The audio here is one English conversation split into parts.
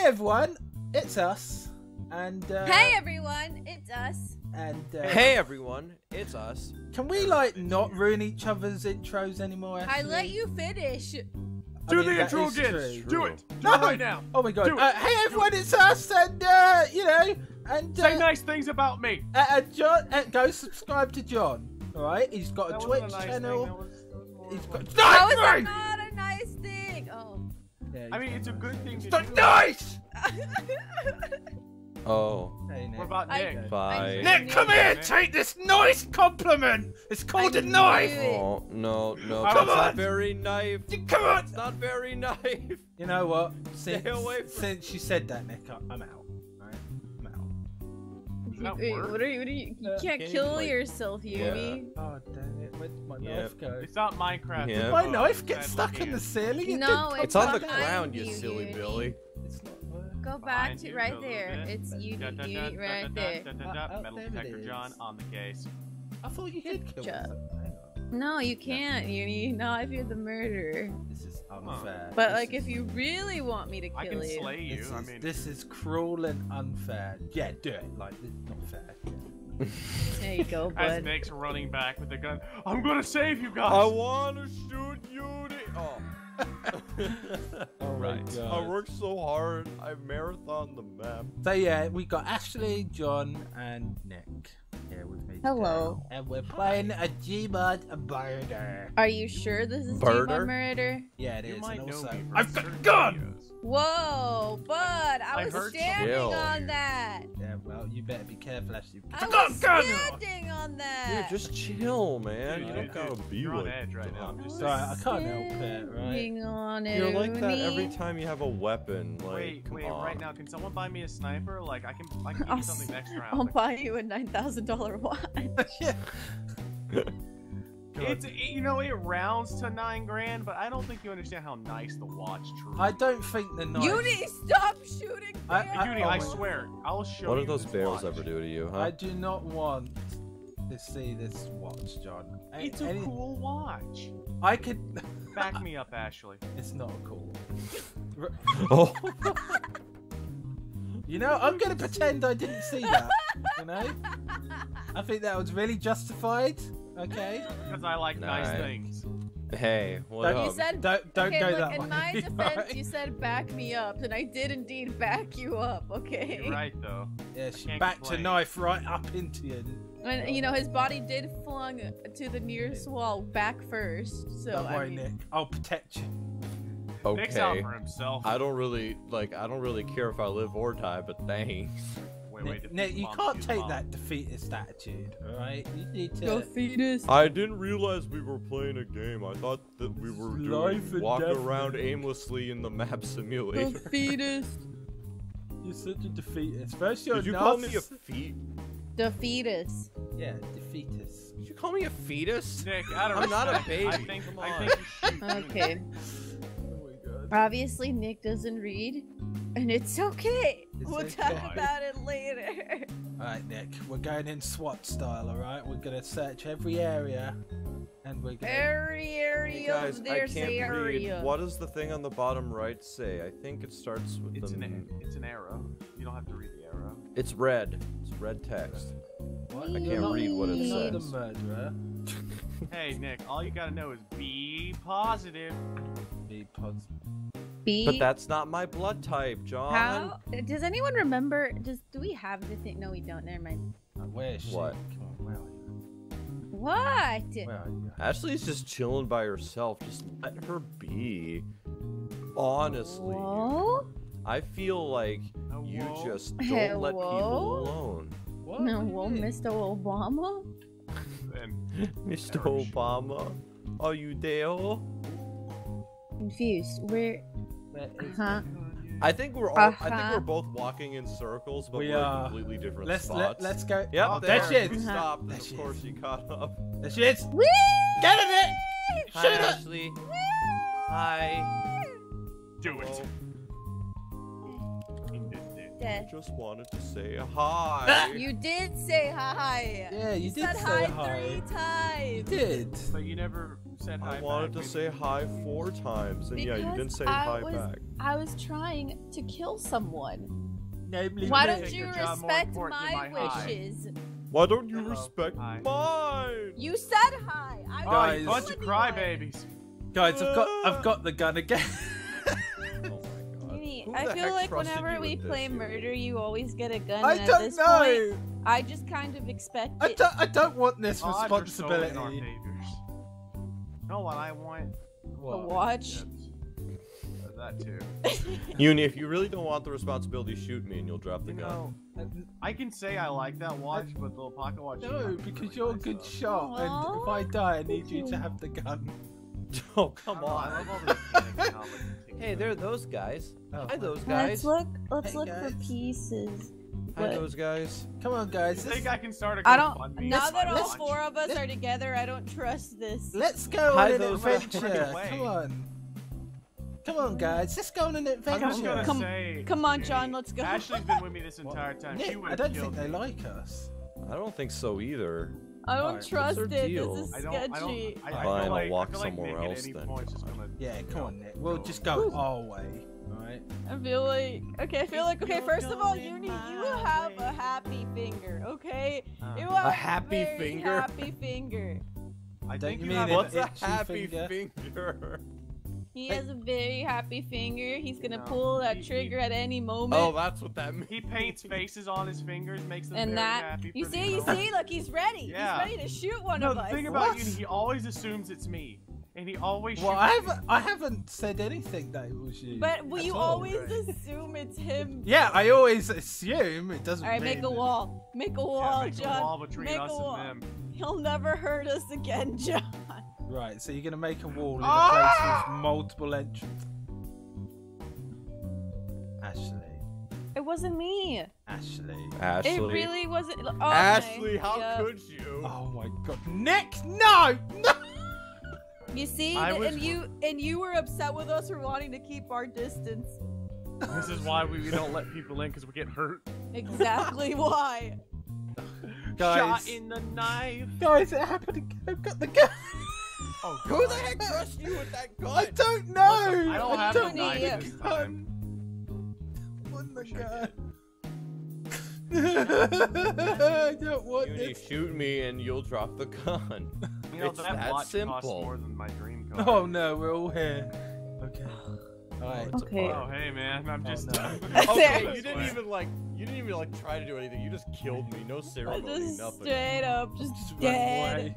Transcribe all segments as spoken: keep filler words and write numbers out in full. Hey everyone, it's us. And uh, hey everyone, it's us. And uh, hey everyone, it's us. Can we like not ruin each other's intros anymore? Actually? I let you finish. I do mean, the intro again. Do it. Do no. it right now. Oh my god. Uh, hey everyone, it's us, and uh, you know, and uh, say nice things about me. Uh, uh, John, uh, go subscribe to John. All right, he's got that a Twitch a nice channel. That was, that he's got. That was right! Not a nice thing. Oh. Yeah, I mean, it's a good thing to do. Nice! Oh. Hey, Nick. What about Nick? I, Bye. Nick, come here! It. Take this nice compliment! It's called I a knife! Oh, no, no. Come it's on! Not very knife. Come on! It's not very knife. You know what? Since, Stay away from since you said that, Nick, I'm out. Alright? I'm out. Does that wait, work? What are you, what are you, you uh, can't kill like, yourself, Yumi. Yeah. Oh, damn it. Where did my yep. knife go? It's not Minecraft. Yep. Did my oh, knife get stuck in the ceiling? It no, it's on the ground, you, you silly Yumi. Billy. It's not. Go back to right there. It's you, you right there. Metal detector John on the case. I thought you did kill him. No, you can't, Uni. Not if you're the murderer. This is unfair. But like, if you really want me to kill you, I can slay you. I mean, this is cruel and unfair. Yeah, do it. Like, this is not fair. There you go, bud. As Nick's running back with the gun. I'm gonna save you guys. I wanna shoot Uni. Oh. Oh right. I worked so hard. I marathoned the map. So yeah, we got Ashley, John, and Nick here with me. Hello. Today. And we're playing Hi. a Gmod murder. Are you sure this is Gmod murder? Yeah, it you is. Might and also, I've got a gun. Whoa, bud! I, I was standing you. on that. Yeah, well, you better be careful, Ashley. I was gun, standing gun. on that. Dude, just chill, man. Dude, you don't gotta be You're like on edge right now. I'm sorry, I can't help it, right? On it, You're like that every time you have a weapon. Like, wait, come wait, on. right now, can someone buy me a sniper? Like, I can, I can give you something next round. I'll like, buy you a nine thousand dollar watch. It's, it, you know, it rounds to nine grand, but I don't think you understand how nice the watch truly. I don't think the knife. Uni, stop shooting! I, I, Uni, oh, I swear, I'll show. What you do those barrels watch. ever do to you? Huh? I do not want to see this watch, John. I, it's a any... cool watch. I could. Back me up, Ashley. It's not cool. Oh. You know, I'm gonna pretend I didn't see that. You know, I think that was really justified. Okay. Because I like nice, nice things. Hey, what up? You said, don't don't okay, go look, that in way. In my defense, you said back me up, and I did indeed back you up. Okay. You're right though. Yeah, she backed her knife right up into you. And you know his body did flung to the nearest wall back first. So don't worry, I mean... Nick. I'll protect you. Okay. Nick's out for himself. I don't really like. I don't really care if I live or die, but thanks. Nick, Nick, Nick, you can't take mom. that defeatist attitude, alright? You need to... Defeatist! I didn't realize we were playing a game. I thought that we were doing walking around aimlessly in the map simulator. Defeatist! You're such a defeatist. First you're Did you call me a feet? Defeatist. Yeah, defeatist. Did you call me a fetus? Nick, I don't I'm not a baby. I think, I think you should. Okay. Obviously, Nick doesn't read, and it's okay. It's we'll okay. talk about it later. Alright, Nick, we're going in SWAT style, alright? We're gonna search every area, and we're gonna... Every area hey guys, of their I can't area. Read. What does the thing on the bottom right say? I think it starts with it's the... An, it's an arrow. You don't have to read the arrow. It's red. It's red text. What? I can't read what it says. The murderer. Hey, Nick, all you gotta know is be positive. Be positive. Be... But that's not my blood type, John. How? Does anyone remember? Does do we have the thing? No, we don't. Never mind. I wish. What? Come on, where are you? What? Where are you? Ashley's just chilling by herself. Just let her be. Honestly, whoa? I feel like Hello? you just don't Hello? let people alone. What? No, whoa, Mister Obama. Mister Obama, are you there? Confused. We're. Uh-huh. I think we're all. Uh-huh. I think we're both walking in circles, but we we're are. in completely different let's, spots. Let, let's go. Yep. Oh, there she is. Stop. Of is. course, she caught up. There she is. Whee! Get in it. Hi, Shoot Ashley. Whee! Hi. Do it. I just wanted to say hi. You did say hi. Yeah, you, you did said say hi, hi three times. You did, but you never said hi. I wanted back. to say hi four times, and because yeah, you didn't say I hi was... back. I was trying to kill someone. Namely, why don't you respect my, my wishes? Eye. Why don't you Hello. respect hi. mine? You said hi. I Guys, bunch of crybabies. Guys, I've got I've got the gun again. I feel like whenever we play murder, you always get a gun. I don't know. I just kind of expect it. I don't. I don't want this responsibility. You know what I want? A watch. That too. Uni, if you really don't want the responsibility, shoot me and you'll drop the gun. I can say I like that watch, but the pocket watch. No, because you're a good shot, and if I die, I need you to have the gun. Oh come on! Hey, there are those guys. Oh. Hi, those guys. Let's look. Let's hey, look guys. for pieces. Hi, but... those guys. Come on, guys. I think I can start a I don't. Now that all four of us let's... are together, I don't trust this. Let's go Hi, on an adventure. Come on. Come on, guys. Let's go on an adventure. Come, say, come on, John. Let's go. Ashley's been with me this entire time. She I don't think me. they like us. I don't think so either. I don't right, trust it. Deal? This is sketchy. I don't, I don't, I, I Fine, like, I'll walk like somewhere else then. Gonna, yeah, come on, Nick. We'll just go our way. Alright? I feel like... Okay, I feel like... Okay, first of all, Uni, you have a happy finger, okay? Uh, you have a happy very finger? happy finger. I think you mean have what's a happy finger? finger? He has a very happy finger. He's gonna no, pull that he, trigger he, at any moment. Oh, that's what that means. He paints faces on his fingers, makes them and very that, happy. You see, you see, look, he's ready. Yeah. He's ready to shoot one no, of us. No, the thing about what? you, he always assumes it's me, and he always. Well, shoots I haven't, I haven't said anything that it was you. But will you all, always right? assume it's him. Yeah, I always assume it doesn't. All right, mean make a wall, make a wall, yeah, make John. Make a wall between make us wall. and them. He'll never hurt us again, John. Right, so you're gonna make a wall in a ah! place with multiple entrances. Ashley. It wasn't me. Ashley. Ashley. It really wasn't. Oh, Ashley, how God. could you? Oh my God, Nick! No, no. You see, and, was... and you and you were upset with us for wanting to keep our distance. This is why we don't let people in because we get hurt. Exactly why. Guys. Shot in the knife. Guys, it happened again. I've got the gun. Oh, who the heck trust you with that gun? I don't know! Listen, I don't I have don't a knife this time. What the gun? I don't want Uni, this. Shoot me and you'll drop the gun. You know, it's that, that simple. Costs more than my dream car. Oh no, we're all here. Okay. Alright. Okay. Oh hey man, I'm just. Oh, no. Okay, you didn't even like. You didn't even like try to do anything. You just killed me. No ceremony. Just nothing. Straight up, just, just dead.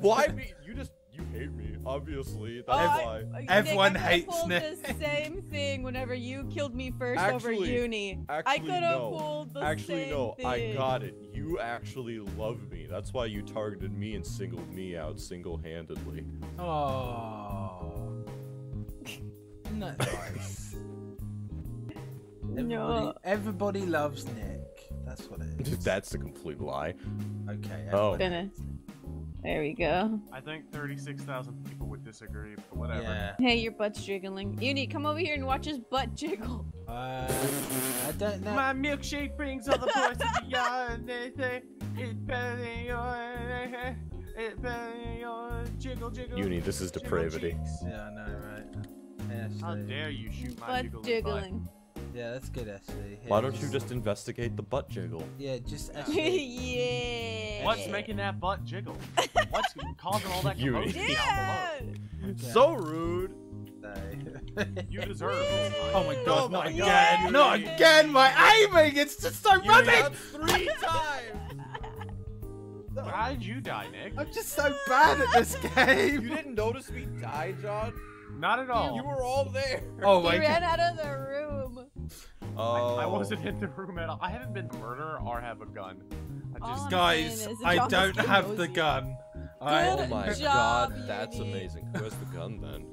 Why? Why be? You just. You hate me, obviously. That's oh, why. Everyone Nick, I hates pulled Nick. I pulled the same thing whenever you killed me first actually, over Uni. Actually, I could have no. pulled the actually, same no. thing. Actually, no. I got it. You actually love me. That's why you targeted me and singled me out single-handedly. Oh. Not nice. everybody, no. everybody loves Nick. That's what it is. That's a complete lie. Okay. Oh. There we go. I think thirty-six thousand people would disagree, but whatever. Yeah. Hey, your butt's jiggling. Uni, come over here and watch his butt jiggle. Uh, I don't know. My milkshake brings all the boys to the yard. They say it's better than yours. It's better than yours. Jiggle, jiggle. Uni, this is depravity. Yeah, I know, right? Ashley. How dare you shoot my butt jiggling? Butt. Yeah, that's good, Ashley. Why don't you just investigate the butt jiggle? Yeah, just Ashley. Yeah. What's making that butt jiggle? What's causing all that commotion down below? So rude. You deserve it. Oh my God! Oh my God! Not again! My aiming! It's just so rubbish. Three times. How did you die, Nick? I'm just so bad at this game. You didn't notice me die, John? Not at all. You were all there. Oh my God! You ran out of the room. Oh. I, I wasn't in the room at all. I haven't been a murderer or have a gun. I just, oh, guys, man, I don't have the gun. I, oh my job, God, Uni. That's amazing. Where's the gun then?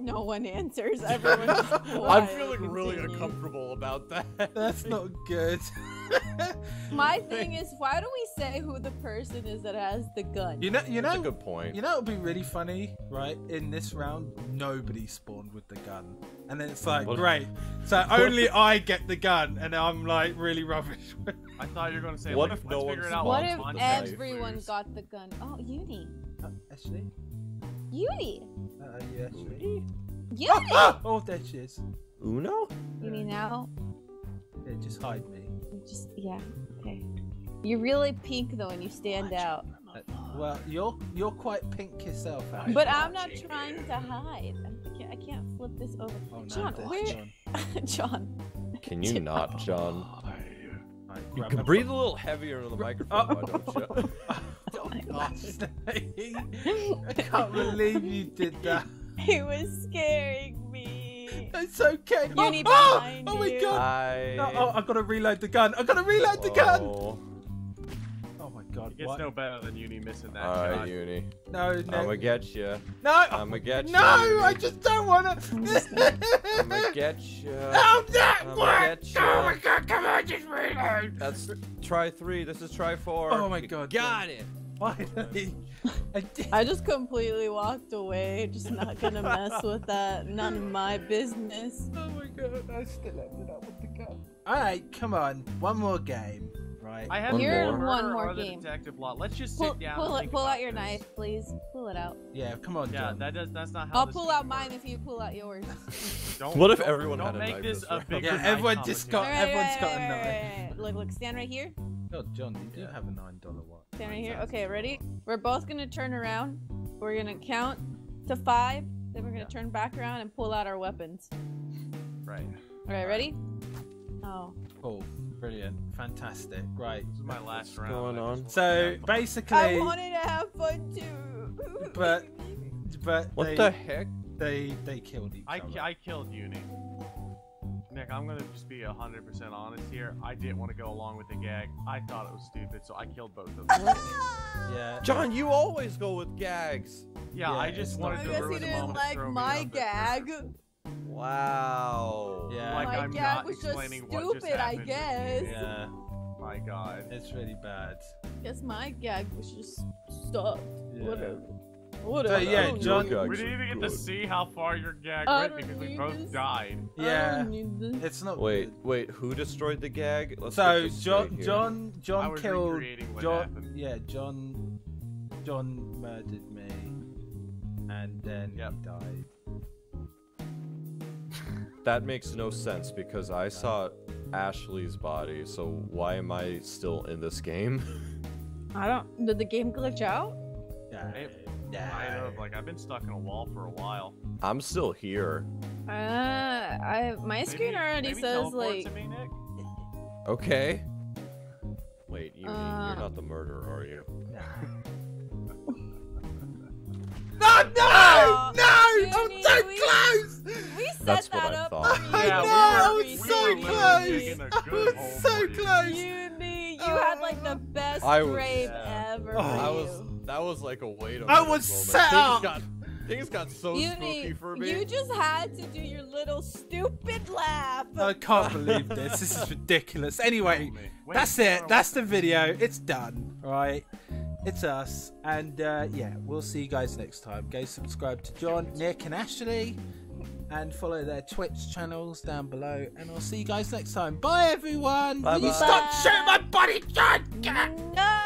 No one answers. Everyone. I'm feeling really continue. uncomfortable about that. That's not good. My thing is, why don't we say who the person is that has the gun? You know, you know. That's a good point. You know, it'd be really funny, right? In this round, nobody spawned with the gun, and then it's like, what? Great. So only I get the gun, and I'm like really rubbish. I thought you were gonna say, what if no one? What if everyone got the gun? Oh, Uni. Uh, Ashley. Uni. Uh, yes. Ready? Yes! Ah, ah! Oh, there she is. Uno? You mean now? Yeah, just hide me. Just, yeah, okay. You're really pink though, and you stand Watch. out. Well, you're you're quite pink yourself, actually. But I'm not trying to hide. I can't, I can't flip this over. Oh, John, no, where? John. John. Can you not, John? Oh, right, you can breathe phone. a little heavier into the microphone, why don't you? Oh, gosh. I can't believe you did that. It was scaring me. It's okay. You need oh, behind oh, you. oh my god! I... No, oh, I've got to reload the gun. I've got to reload Whoa. the gun. God, it gets what? no better than Uni missing that. Alright, Uni. No, no. I'ma get you. No! I'ma get you. No! Uni. I just don't wanna. I'ma get you. No, that one! Oh my god, come on, just reload! That's try three. This is try four. Oh my god. You got it. Finally. I, I just completely walked away. Just not gonna mess with that. None of my business. Oh my god, I still ended up with the gun. Alright, come on. One more game. Right. I have one, one more game. Detective lot. Let's just sit pull, down. Pull, it, pull out your this. knife, please. Pull it out. Yeah, come on, John. Yeah, that does. That's not how. I'll this pull out mine works. if you pull out yours. don't, what if everyone don't had a knife? Don't make this a big. Yeah, everyone just got. Right, everyone's right, got right, a knife. Right, right, right. Look, look. Stand right here. Oh, John, you do yeah. have a nine dollar one. Stand right here. Okay, ready? We're both gonna turn around. We're gonna count to five. Then we're gonna yeah. turn back around and pull out our weapons. Right. All right, ready? Oh. Oh. Brilliant, fantastic, right. This is my last What's round. Going on? So basically, I wanted to have fun too. but, but what they, the heck? They they killed each I, other. I killed Uni. Nick, I'm gonna just be one hundred percent honest here. I didn't want to go along with the gag. I thought it was stupid, so I killed both of them. yeah. John, you always go with gags. Yeah, yeah I just wanted to ruin the moment. I guess he didn't like my gag. Wow. Yeah. Like my I'm gag not was explaining just stupid, what just I guess. Yeah. My god. It's really bad. I guess my gag was just stuck. Yeah. Whatever. Whatever. So, yeah, John, we didn't even get good. to see how far your gag went because we both this. died. Yeah. It's not. Wait, wait. Who destroyed the gag? Let's so John, here. John, John killed. What John. Happened. Yeah, John. John murdered me, and then yep. he died. That makes no sense because I saw Ashley's body, so why am I still in this game? I don't. Did the game glitch out? Yeah. I know. Like I've been stuck in a wall for a while. I'm still here. Uh, I my screen maybe, already maybe says like. To me, Nick? Okay. Wait, you, uh, you're not the murderer, are you? No! No! Oh, no! I'm so close! We set That's that what I up thought. I yeah, know! We were, I was we so close! I was so close! You knew you uh, had like the best grave yeah. ever. Oh, I was, that was like a wait on I was set up! Things got, things got so you spooky need, for me. You just had to do your little stupid laugh. I can't believe this. This is ridiculous. Anyway, wait, that's it. That's the video. It's done. Right? It's us, and uh, yeah, we'll see you guys next time. Go subscribe to John, Nick, and Ashley, and follow their Twitch channels down below. And I'll see you guys next time. Bye, everyone. Bye, Will bye. you stop shooting my body, John? No.